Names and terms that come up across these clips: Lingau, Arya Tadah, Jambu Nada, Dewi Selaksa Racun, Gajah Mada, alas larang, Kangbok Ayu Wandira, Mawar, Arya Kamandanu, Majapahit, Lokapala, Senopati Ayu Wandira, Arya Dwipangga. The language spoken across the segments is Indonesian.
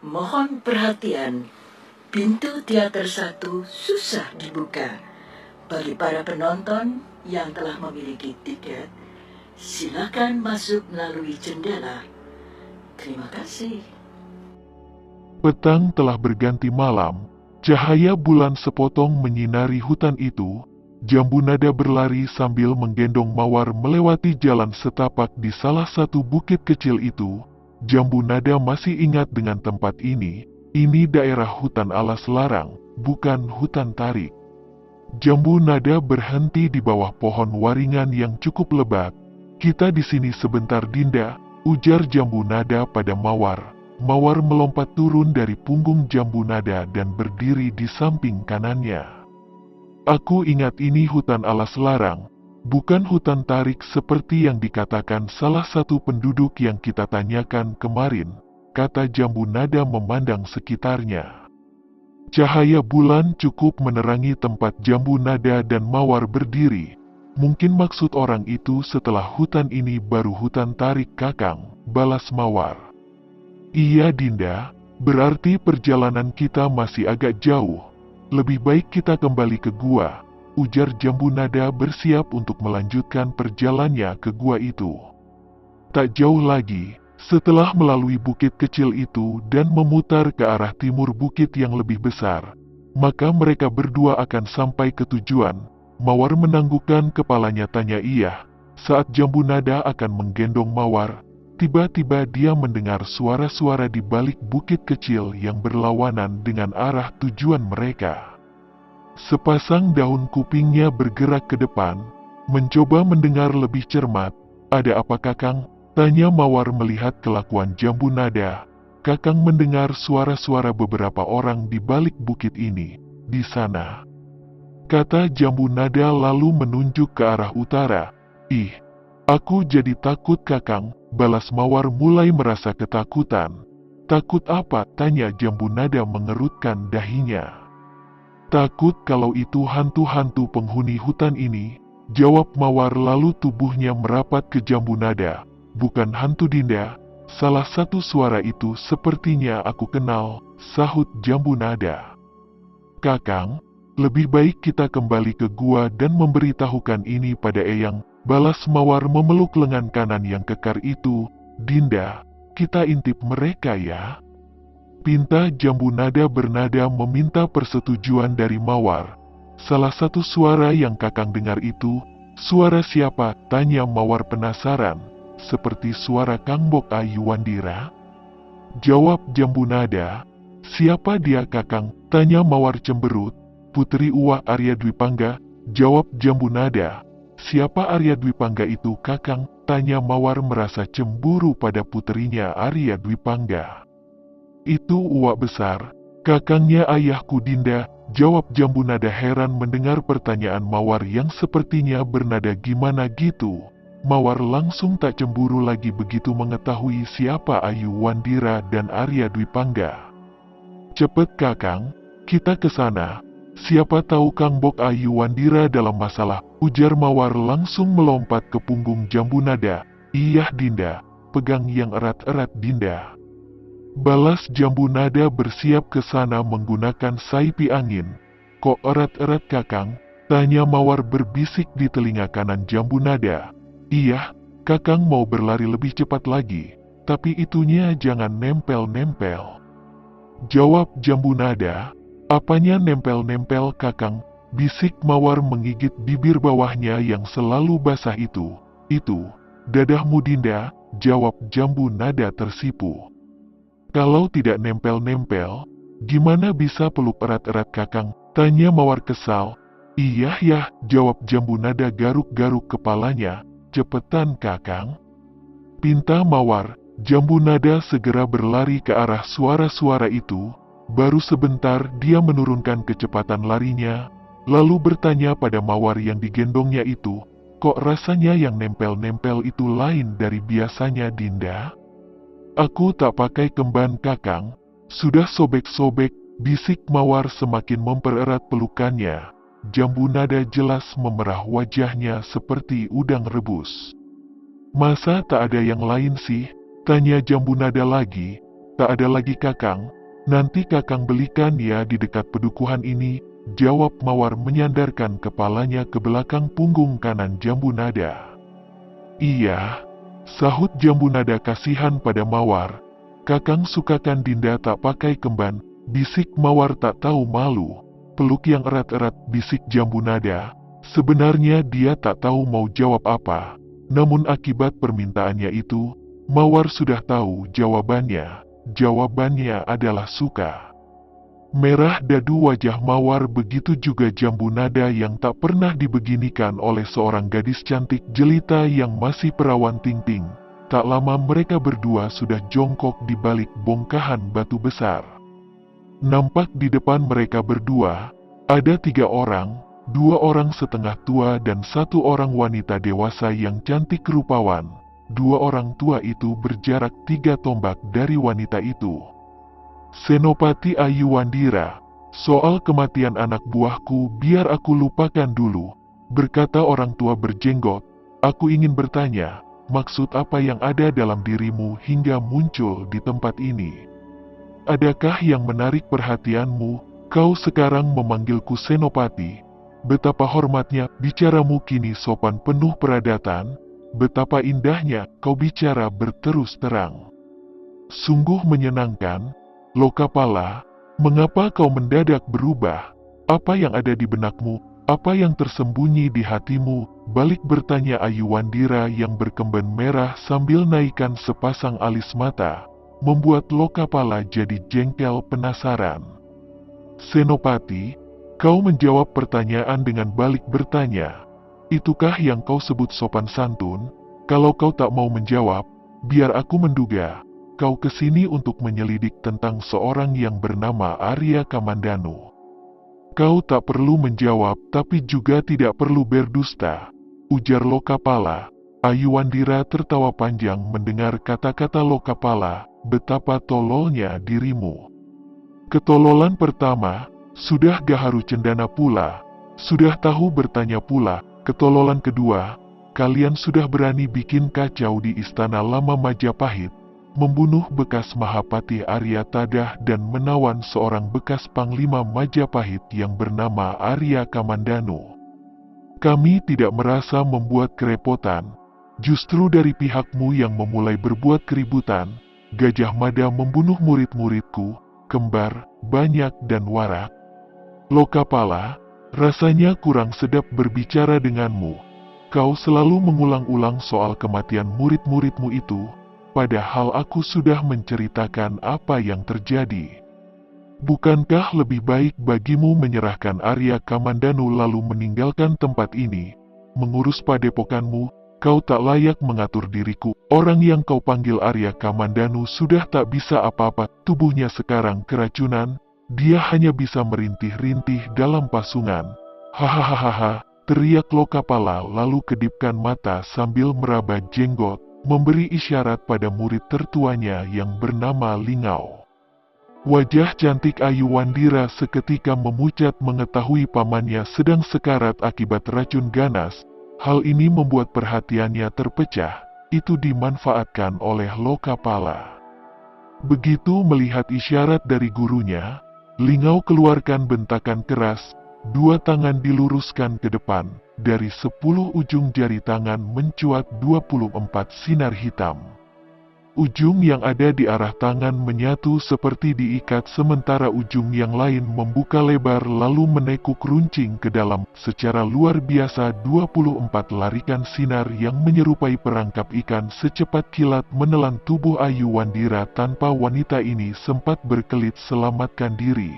Mohon perhatian, pintu teater 1 susah dibuka. Bagi para penonton yang telah memiliki tiket, silakan masuk melalui jendela. Terima kasih. Petang telah berganti malam. Cahaya bulan sepotong menyinari hutan itu. Jambu Nada berlari sambil menggendong Mawar melewati jalan setapak di salah satu bukit kecil itu. Jambu Nada masih ingat dengan tempat ini. Ini daerah hutan alas larang, bukan hutan tarik. Jambu Nada berhenti di bawah pohon waringan yang cukup lebat. "Kita di sini sebentar, Dinda," ujar Jambu Nada pada Mawar. Mawar melompat turun dari punggung Jambu Nada dan berdiri di samping kanannya. "Aku ingat ini hutan alas larang, bukan hutan tarik seperti yang dikatakan salah satu penduduk yang kita tanyakan kemarin," kata Jambu Nada memandang sekitarnya. Cahaya bulan cukup menerangi tempat Jambu Nada dan Mawar berdiri. "Mungkin maksud orang itu setelah hutan ini baru hutan tarik, Kakang," balas Mawar. "Iya, Dinda, berarti perjalanan kita masih agak jauh. Lebih baik kita kembali ke gua," ujar Jambu Nada bersiap untuk melanjutkan perjalanannya ke gua itu. Tak jauh lagi, setelah melalui bukit kecil itu dan memutar ke arah timur bukit yang lebih besar, maka mereka berdua akan sampai ke tujuan. Mawar menganggukkan kepalanya tanya iya. Saat Jambu Nada akan menggendong Mawar, tiba-tiba dia mendengar suara-suara di balik bukit kecil yang berlawanan dengan arah tujuan mereka. Sepasang daun kupingnya bergerak ke depan, mencoba mendengar lebih cermat. "Ada apa, Kakang?" tanya Mawar melihat kelakuan Jambu Nada. "Kakang mendengar suara-suara beberapa orang di balik bukit ini, di sana," kata Jambu Nada lalu menunjuk ke arah utara. "Ih, aku jadi takut, Kakang," balas Mawar mulai merasa ketakutan. "Takut apa?" tanya Jambu Nada mengerutkan dahinya. "Takut kalau itu hantu-hantu penghuni hutan ini," jawab Mawar lalu tubuhnya merapat ke Jambu Nada. "Bukan hantu, Dinda. Salah satu suara itu sepertinya aku kenal," sahut Jambu Nada. "Kakang, lebih baik kita kembali ke gua dan memberitahukan ini pada Eyang," balas Mawar memeluk lengan kanan yang kekar itu. "Dinda, kita intip mereka ya," pinta Jambu Nada bernada meminta persetujuan dari Mawar. "Salah satu suara yang Kakang dengar itu, suara siapa?" tanya Mawar penasaran. "Seperti suara Kangbok Ayu Wandira," jawab Jambu Nada. "Siapa dia, Kakang?" tanya Mawar cemberut. "Putri Uwa Arya Dwipangga," jawab Jambu Nada. "Siapa Arya Dwipangga itu, Kakang?" tanya Mawar merasa cemburu pada putrinya Arya Dwipangga. "Itu uwa besar, kakangnya ayahku, Dinda," jawab Jambu Nada heran mendengar pertanyaan Mawar yang sepertinya bernada gimana gitu. Mawar langsung tak cemburu lagi begitu mengetahui siapa Ayu Wandira dan Arya Dwipangga. "Cepet, Kakang, kita ke sana. Siapa tahu Kangbok Ayu Wandira dalam masalah," ujar Mawar langsung melompat ke punggung Jambu Nada. "Iya, Dinda, pegang yang erat-erat, Dinda," balas Jambu Nada bersiap ke sana menggunakan saipi angin. "Kok erat-erat, Kakang?" tanya Mawar berbisik di telinga kanan Jambu Nada. "Iya, Kakang mau berlari lebih cepat lagi, tapi itunya jangan nempel-nempel," jawab Jambu Nada. "Apanya nempel-nempel, Kakang?" bisik Mawar menggigit bibir bawahnya yang selalu basah itu. "Itu, dadahmu, Dinda," jawab Jambu Nada tersipu. "Kalau tidak nempel-nempel, gimana bisa peluk erat-erat, Kakang?" tanya Mawar kesal. "Iya yah," jawab Jambu Nada garuk-garuk kepalanya. "Cepetan, Kakang," pinta Mawar. Jambu Nada segera berlari ke arah suara-suara itu. Baru sebentar dia menurunkan kecepatan larinya, lalu bertanya pada Mawar yang digendongnya itu, "Kok rasanya yang nempel-nempel itu lain dari biasanya, Dinda?" "Aku tak pakai kemban, Kakang, sudah sobek-sobek," bisik Mawar semakin mempererat pelukannya. Jambu Nada jelas memerah wajahnya seperti udang rebus. "Masa tak ada yang lain sih?" tanya Jambu Nada lagi. Tak ada lagi Kakang. Nanti Kakang belikan ya di dekat pedukuhan ini, jawab Mawar menyandarkan kepalanya ke belakang punggung kanan Jambu Nada. Iya, sahut Jambu Nada kasihan pada Mawar. Kakang sukakan Dinda tak pakai kemban, bisik Mawar tak tahu malu. Peluk yang erat-erat, bisik Jambu Nada. Sebenarnya dia tak tahu mau jawab apa, namun akibat permintaannya itu, Mawar sudah tahu jawabannya. Jawabannya adalah suka. Merah dadu wajah Mawar, begitu juga Jambu Nada yang tak pernah dibeginikan oleh seorang gadis cantik jelita yang masih perawan ting-ting. Tak lama mereka berdua sudah jongkok di balik bongkahan batu besar. Nampak di depan mereka berdua, ada 3 orang, 2 orang setengah tua dan 1 orang wanita dewasa yang cantik rupawan. 2 orang tua itu berjarak 3 tombak dari wanita itu. Senopati Ayu Wandira, soal kematian anak buahku biar aku lupakan dulu, berkata orang tua berjenggot. Aku ingin bertanya, maksud apa yang ada dalam dirimu hingga muncul di tempat ini? Adakah yang menarik perhatianmu? Kau sekarang memanggilku Senopati. Betapa hormatnya bicaramu kini sopan penuh peradatan. Betapa indahnya kau bicara berterus terang. Sungguh menyenangkan. Lokapala, mengapa kau mendadak berubah? Apa yang ada di benakmu? Apa yang tersembunyi di hatimu? Balik bertanya Ayu Wandira yang berkemben merah sambil naikkan sepasang alis mata, membuat Lokapala jadi jengkel penasaran. Senopati, kau menjawab pertanyaan dengan balik bertanya. Itukah yang kau sebut sopan santun? Kalau kau tak mau menjawab, biar aku menduga, kau kesini untuk menyelidik tentang seorang yang bernama Arya Kamandanu. Kau tak perlu menjawab tapi juga tidak perlu berdusta, ujar Lokapala. Ayu Wandira tertawa panjang mendengar kata-kata Lokapala. Betapa tololnya dirimu. Ketololan pertama, sudah gaharu cendana pula, sudah tahu bertanya pula. Ketololan kedua, kalian sudah berani bikin kacau di istana lama Majapahit, membunuh bekas Mahapati Arya Tadah dan menawan seorang bekas panglima Majapahit yang bernama Arya Kamandanu. Kami tidak merasa membuat kerepotan, justru dari pihakmu yang memulai berbuat keributan. Gajah Mada membunuh murid-muridku, Kembar, Banyak dan Warak. Lokapala, rasanya kurang sedap berbicara denganmu. Kau selalu mengulang-ulang soal kematian murid-muridmu itu, padahal aku sudah menceritakan apa yang terjadi. Bukankah lebih baik bagimu menyerahkan Arya Kamandanu lalu meninggalkan tempat ini, mengurus padepokanmu? Kau tak layak mengatur diriku. Orang yang kau panggil Arya Kamandanu sudah tak bisa apa-apa, tubuhnya sekarang keracunan. Dia hanya bisa merintih-rintih dalam pasungan. Hahaha, teriak Lokapala lalu kedipkan mata sambil meraba jenggot, memberi isyarat pada murid tertuanya yang bernama Lingau. Wajah cantik Ayu Wandira seketika memucat mengetahui pamannya sedang sekarat akibat racun ganas. Hal ini membuat perhatiannya terpecah, itu dimanfaatkan oleh Lokapala. Begitu melihat isyarat dari gurunya, Lingau keluarkan bentakan keras, 2 tangan diluruskan ke depan, dari 10 ujung jari tangan mencuat 24 sinar hitam. Ujung yang ada di arah tangan menyatu seperti diikat sementara ujung yang lain membuka lebar lalu menekuk runcing ke dalam. Secara luar biasa 24 larikan sinar yang menyerupai perangkap ikan secepat kilat menelan tubuh Ayu Wandira tanpa wanita ini sempat berkelit selamatkan diri.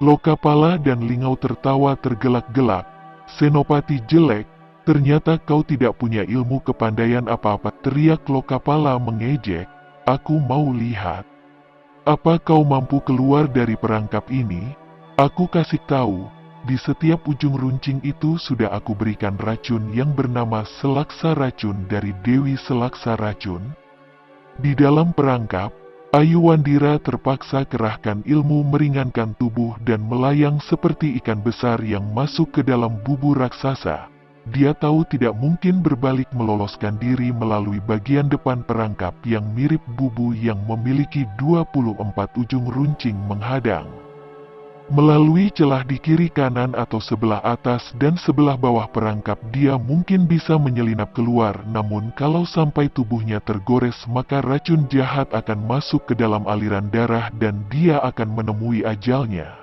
Lokapala dan Lingau tertawa tergelak-gelak. Senopati jelek, ternyata kau tidak punya ilmu kepandaian apa-apa, teriak Lokapala mengejek. Aku mau lihat. Apa kau mampu keluar dari perangkap ini? Aku kasih tahu, di setiap ujung runcing itu sudah aku berikan racun yang bernama Selaksa Racun dari Dewi Selaksa Racun. Di dalam perangkap, Ayu Wandira terpaksa kerahkan ilmu meringankan tubuh dan melayang seperti ikan besar yang masuk ke dalam bubu raksasa. Dia tahu tidak mungkin berbalik meloloskan diri melalui bagian depan perangkap yang mirip bubu yang memiliki 24 ujung runcing menghadang. Melalui celah di kiri kanan atau sebelah atas dan sebelah bawah perangkap dia mungkin bisa menyelinap keluar, namun kalau sampai tubuhnya tergores maka racun jahat akan masuk ke dalam aliran darah dan dia akan menemui ajalnya.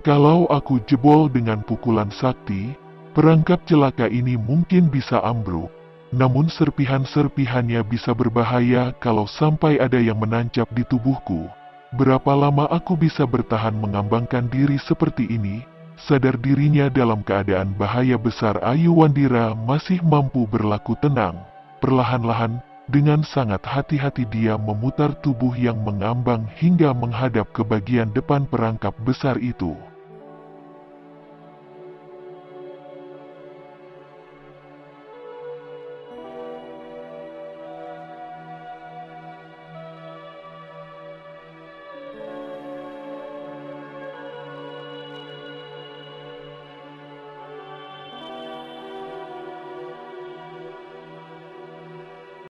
Kalau aku jebol dengan pukulan sakti, perangkap celaka ini mungkin bisa ambruk, namun serpihan-serpihannya bisa berbahaya kalau sampai ada yang menancap di tubuhku. Berapa lama aku bisa bertahan mengambangkan diri seperti ini? Sadar dirinya dalam keadaan bahaya besar, Ayu Wandira masih mampu berlaku tenang. Perlahan-lahan, dengan sangat hati-hati dia memutar tubuh yang mengambang hingga menghadap ke bagian depan perangkap besar itu.